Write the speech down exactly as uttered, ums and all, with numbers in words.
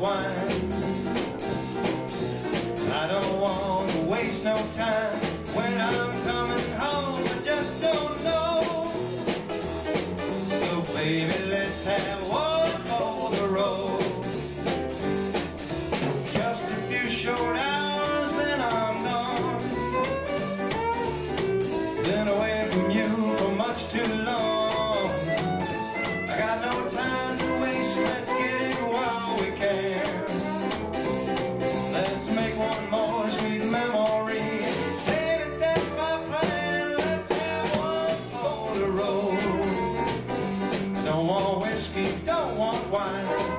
wine. I don't want to waste no time. When I'm coming home, I just don't know. So baby, let's have one for the road. Just a few short hours, then I'm gone. Been away from you for much too long. I got no time to waste. Let's get it while we can. Let's make one more sweet memory. Baby, that's my plan. Let's have one for the road. Don't want whiskey, don't want wine.